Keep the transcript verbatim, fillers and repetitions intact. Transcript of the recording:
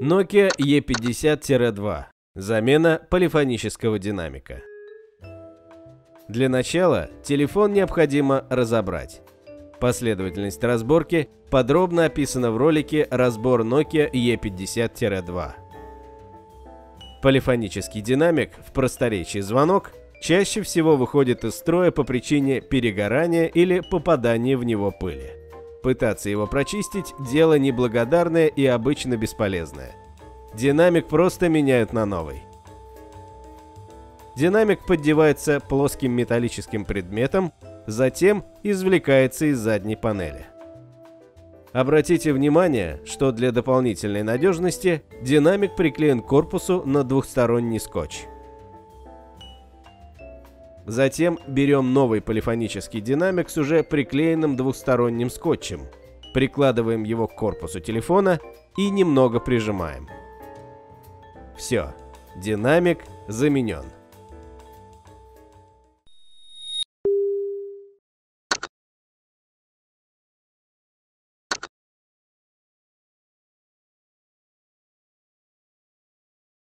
Nokia E пятьдесят два. Замена полифонического динамика. Для начала телефон необходимо разобрать. Последовательность разборки подробно описана в ролике «Разбор Nokia E пятьдесят два». Полифонический динамик, в просторечии звонок, чаще всего выходит из строя по причине перегорания или попадания в него пыли. Пытаться его прочистить – дело неблагодарное и обычно бесполезное. Динамик просто меняют на новый. Динамик поддевается плоским металлическим предметом, затем извлекается из задней панели. Обратите внимание, что для дополнительной надежности динамик приклеен к корпусу на двухсторонний скотч. Затем берем новый полифонический динамик с уже приклеенным двухсторонним скотчем, прикладываем его к корпусу телефона и немного прижимаем. Все, динамик заменен.